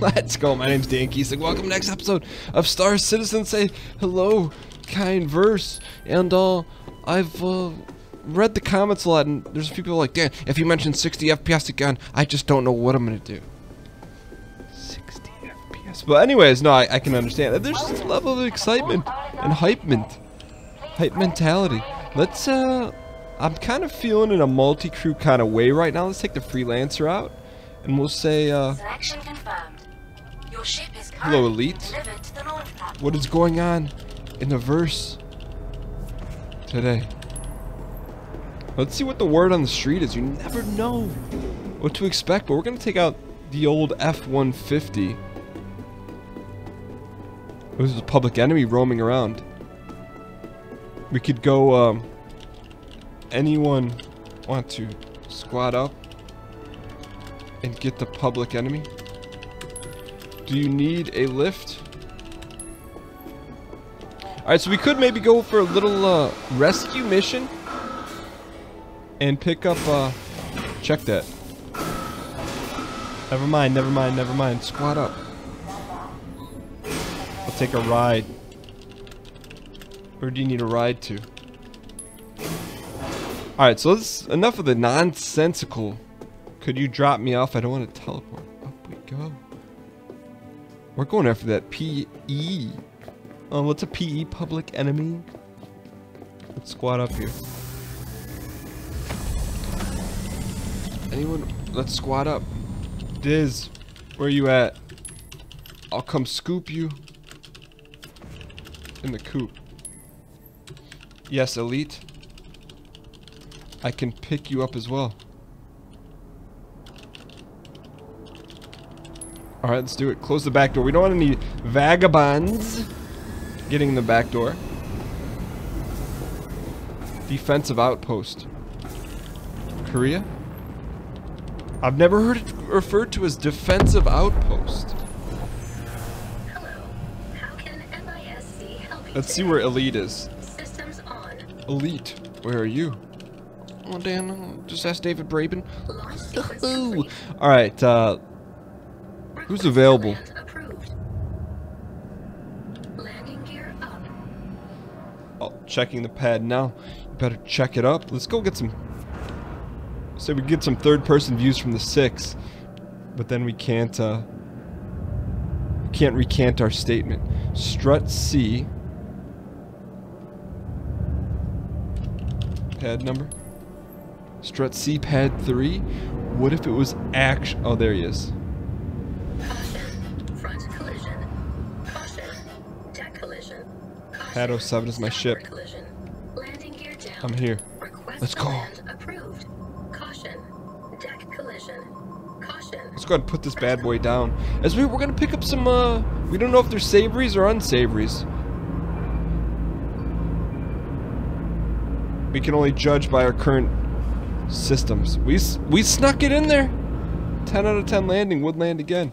Let's go. My name's Dan Kesek. Welcome to the next episode of Star Citizen. Say hello, kind verse. And I've read the comments a lot, and there's a few people like, Dan, if you mention 60 FPS again, I just don't know what I'm gonna do. 60 FPS. But anyways, no, I can understand that. There's this level of excitement and hype mentality. Let's I'm kind of feeling in a multi-crew kind of way right now. Let's take the Freelancer out, and we'll say, selection confirmed. Your ship is hello, Elite. To the what is going on in the verse today? Let's see what the word on the street is. You never know what to expect, but we're going to take out the old F-150. This is a public enemy roaming around. We could go, anyone want to squad up and get the public enemy? Do you need a lift? Alright, so we could maybe go for a little rescue mission and pick up check that. Never mind, never mind, never mind. Squad up. I'll take a ride. Where do you need a ride to? Alright, so let's, enough of the nonsensical. Could you drop me off? I don't want to teleport. Up we go. We're going after that PE. Oh, what's a PE, public enemy? Let's squad up here. Anyone? Let's squad up. Diz, where you at? I'll come scoop you in the coop. Yes, Elite. I can pick you up as well. Alright, let's do it. Close the back door. We don't want any vagabonds getting in the back door. Defensive outpost. Korea? I've never heard it referred to as defensive outpost. Hello. How can MISC help you? Let's see where Elite is. Systems on. Elite, where are you? Oh, Dan, just ask David Braben. Alright, who's available? Oh, checking the pad now. You better check it up. Let's go get some. Say we get some third-person views from the 6, but then we can't recant our statement. Strut C. Pad number. Strut C pad 3. What if it was action? Oh, there he is. Caution. Front collision. Caution. Deck collision. Caution. Pad 07 is my ship. Landing gear down. I'm here. Request let's go. Approved. Caution. Deck collision. Caution. Let's go ahead and put this bad boy down. As we're gonna pick up some. We don't know if they're savories or unsavories. We can only judge by our current systems. We snuck it in there. 10 out of 10 landing. Would land again.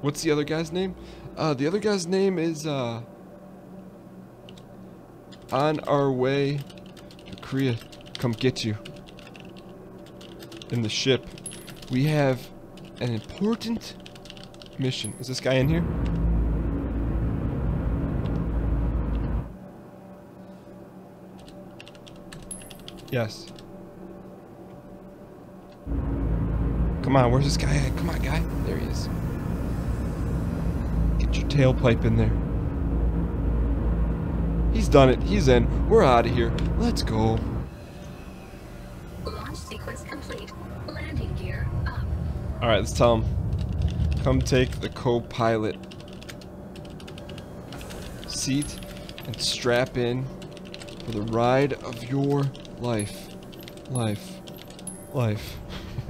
What's the other guy's name? The other guy's name is on our way to Korea. Come get you. In the ship. We have an important mission. Is this guy in here? Yes. Come on, where's this guy at? Come on, guy. There he is. Get your tailpipe in there. He's done it. He's in. We're out of here. Let's go. Launch sequence complete. Landing gear up. Alright, let's tell him. Come take the co-pilot seat and strap in for the ride of your life. Life. Life.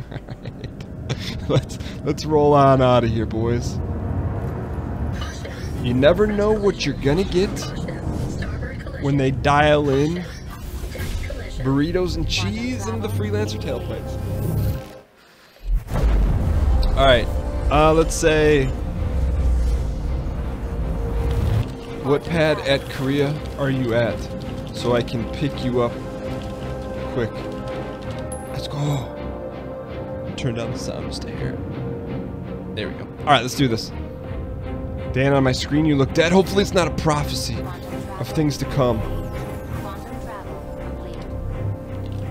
Alright. Let's roll on out of here, boys. You never know what you're gonna get when they dial in burritos and cheese into the Freelancer tailplates. Alright, let's say, what pad at Korea are you at? So I can pick you up quick. Let's go. Turn down the sound just to hear it. There we go. All right, let's do this. Dan, on my screen, you look dead. Hopefully it's not a prophecy of things to come.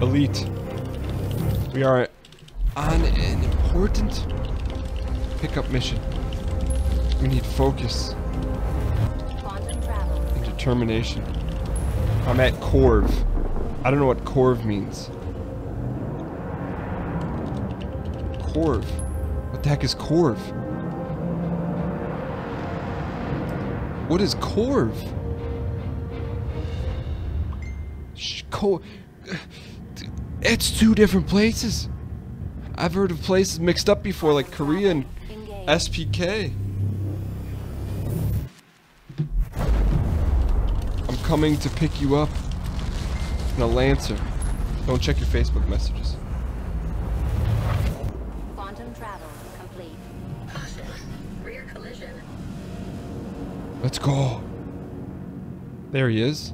Elite. We are on an important pickup mission. We need focus and determination. I'm at Corv. I don't know what Corv means. Corv. What the heck is Corv? What is Corv? It's two different places. I've heard of places mixed up before, like Korea and SPK. I'm coming to pick you up in a Lancer. Don't check your Facebook messages. Let's go. There he is.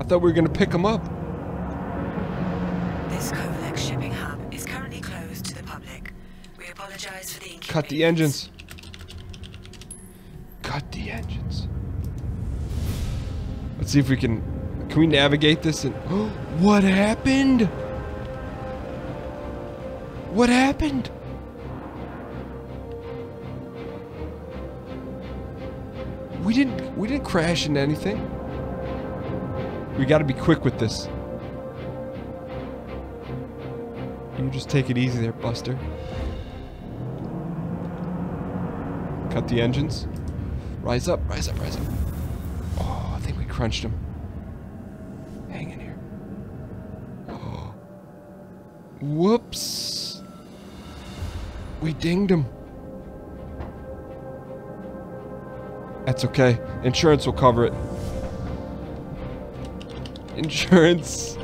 I thought we were gonna pick him up. This Kovlex shipping hub is currently closed to the public. We apologize for the inconvenience. Cut the engines. Cut the engines. Let's see if we can. Can we navigate this? And what happened? What happened? We didn't crash into anything. We gotta be quick with this. You just take it easy there, Buster. Cut the engines. Rise up, rise up, rise up. Oh, I think we crunched him. Hang in here. Oh. Whoops. We dinged him. That's okay. Insurance will cover it. Insurance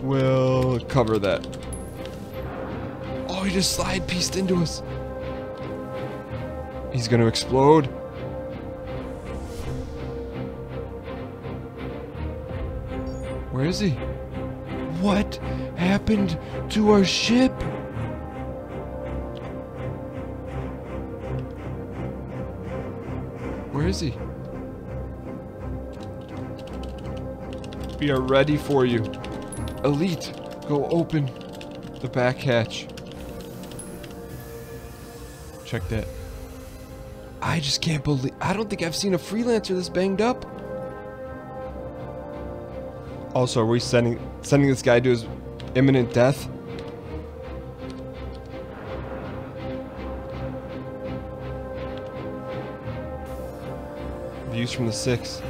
will cover that. Oh, he just slide pieced into us. He's gonna explode. Where is he? What happened to our ship? Where is he? We are ready for you. Elite, go open the back hatch. Check that. I just can't believe, I don't think I've seen a Freelancer this banged up. Also, are we sending this guy to his imminent death? Views from the 6.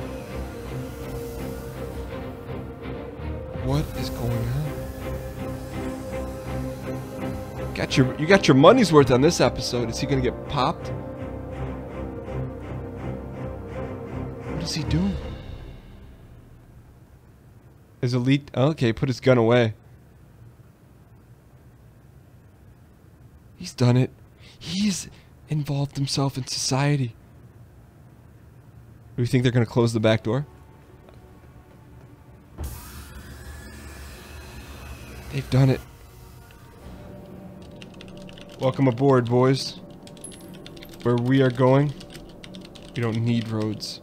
What is going on? You got your money's worth on this episode. Is he gonna get popped? What is he doing? Is Elite okay? Put his gun away. He's done it. He's involved himself in society. Do you think they're going to close the back door? They've done it. Welcome aboard, boys. Where we are going, we don't need roads.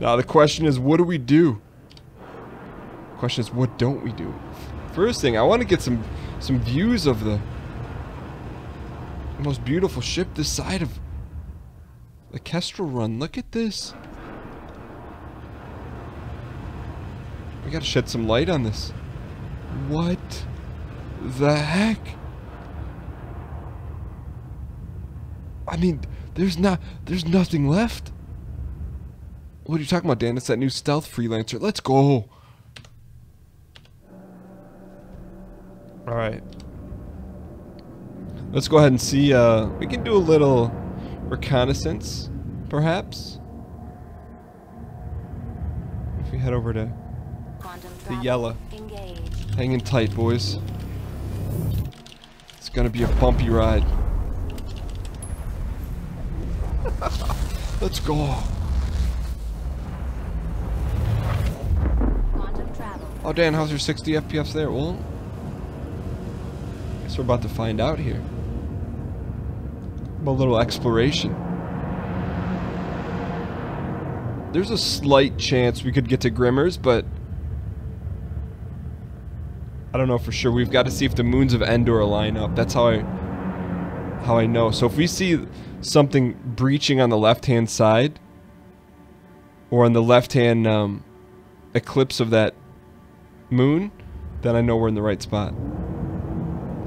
Now the question is, what do we do? The question is, what don't we do? First thing, I want to get some views of the most beautiful ship this side of the Kestrel Run. Look at this. We gotta shed some light on this. What the heck? I mean, there's nothing left. What are you talking about, Dan? It's that new stealth Freelancer. Let's go. Alright. Let's go ahead and see, we can do a little reconnaissance, perhaps? If we head over to the Yella. Hanging tight, boys. It's gonna be a bumpy ride. Let's go. Oh, Dan, how's your 60 FPS there? Well, I guess we're about to find out here. a little exploration. There's a slight chance we could get to Grimmer's, but I don't know for sure. We've got to see if the moons of Endor line up. That's how I know. So if we see something breaching on the left-hand side, or on the left-hand eclipse of that moon, then I know we're in the right spot.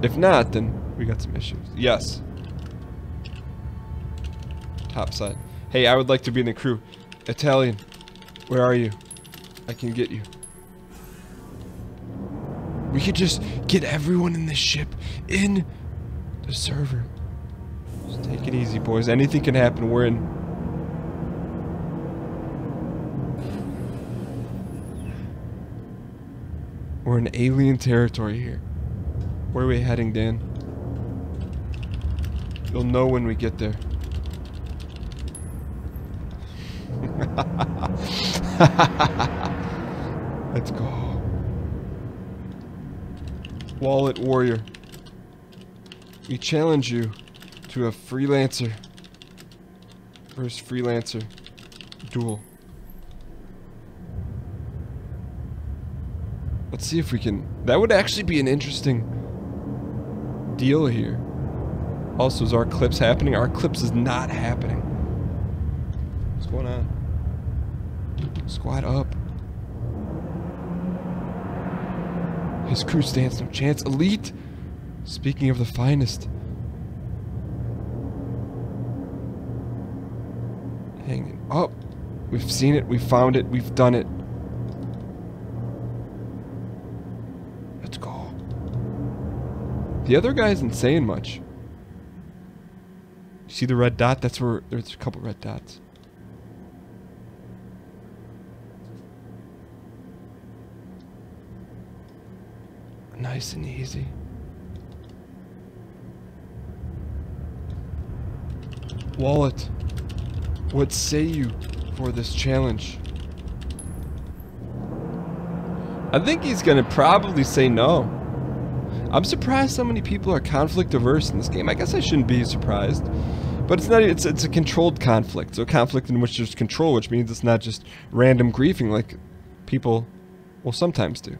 If not, then we got some issues. Yes. Top side. Hey, I would like to be in the crew. Italian, where are you? I can get you. We could just get everyone in this ship in the server. Just take it easy, boys. Anything can happen. We're in. We're in alien territory here. Where are we heading, Dan? You'll know when we get there. Let's go. Wallet warrior. We challenge you to a freelancer versus freelancer duel. Let's see if we can. That would actually be an interesting deal here. Also, is our clips happening? Our clips is not happening. What's going on? Squad up. His crew stands no chance. Elite! Speaking of the finest. Hanging up. We've seen it. We've found it. We've done it. Let's go. The other guy isn't saying much. You see the red dot? That's where there's a couple red dots. Nice and easy. Wallet, what say you for this challenge? I think he's gonna probably say no. I'm surprised so many people are conflict averse in this game. I guess I shouldn't be surprised, but it's not. It's a controlled conflict, so conflict in which there's control, which means it's not just random griefing like people will sometimes do.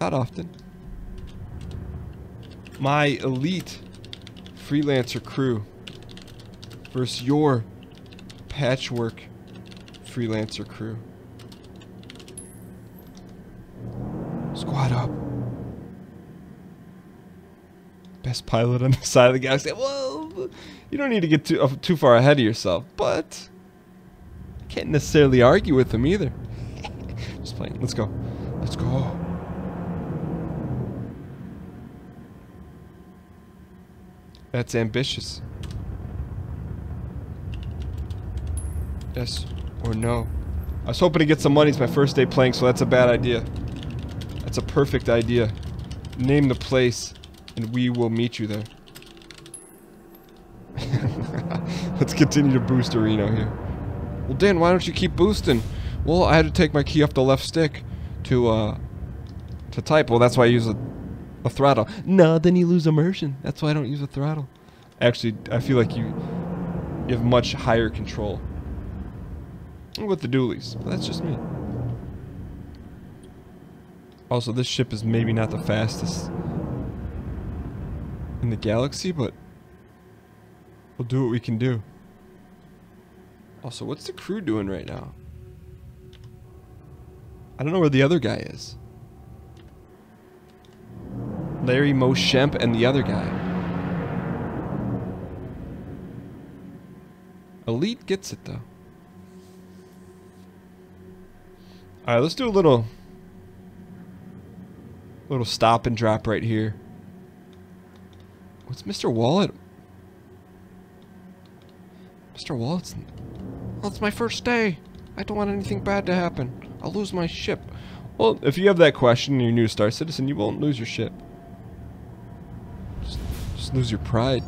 Not often. My elite freelancer crew versus your patchwork freelancer crew. Squad up. Best pilot on the side of the galaxy. Well, you don't need to get too far ahead of yourself, but I can't necessarily argue with him either. Just playing. Let's go. Let's go. That's ambitious. Yes or no? I was hoping to get some money. It's my first day playing, so that's a bad idea. That's a perfect idea. Name the place, and we will meet you there. Let's continue to boost Reno here. Well, Dan, why don't you keep boosting? Well, I had to take my key off the left stick to type. Well, that's why I use a throttle. No, then you lose immersion. That's why I don't use a throttle. Actually, I feel like you have much higher control with the dualies. That's just me. Also, this ship is maybe not the fastest in the galaxy, but we'll do what we can do. Also, what's the crew doing right now? I don't know where the other guy is. Larry, Mo, Shemp, and the other guy. Elite gets it, though. Alright, let's do a little stop and drop right here. What's Mr. Wallet? Mr. Wallet's... Well, it's my first day. I don't want anything bad to happen. I'll lose my ship. Well, if you have that question and you're new to Star Citizen, you won't lose your ship. Lose your pride.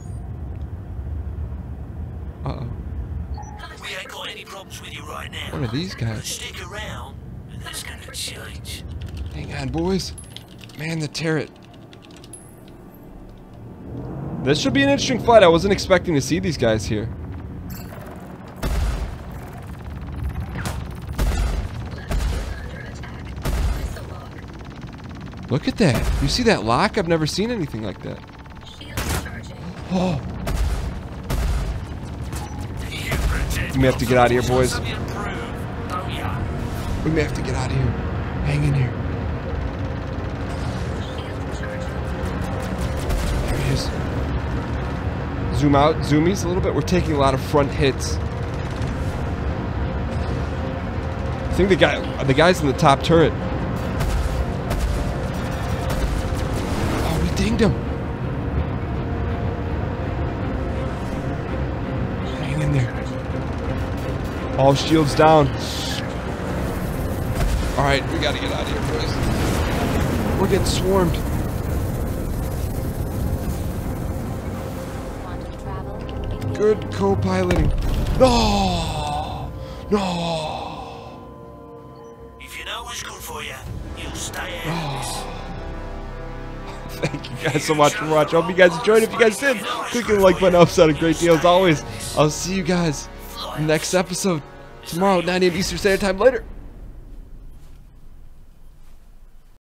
Uh-oh. We ain't got any problems with you right now. One of these guys. Stick around, and that's gonna change. Hang on, boys. Man the turret. This should be an interesting fight. I wasn't expecting to see these guys here. Look at that. You see that lock? I've never seen anything like that. Oh. We may have to get out of here, boys. We may have to get out of here. Hang in here. There he is. Zoom out, zoomies a little bit. We're taking a lot of front hits. I think the guy's in the top turret. Dinged him. Hang in there. All shields down. Alright, we gotta get out of here, boys. We're getting swarmed. Good co-piloting. No! No! If you know what's good for you, you'll stay out of this. Thank you guys so much for watching. I hope you guys enjoyed. If you guys did, click the like button. Helps out a great deal as always. I'll see you guys next episode tomorrow, 9 a.m. Eastern Standard Time. Later.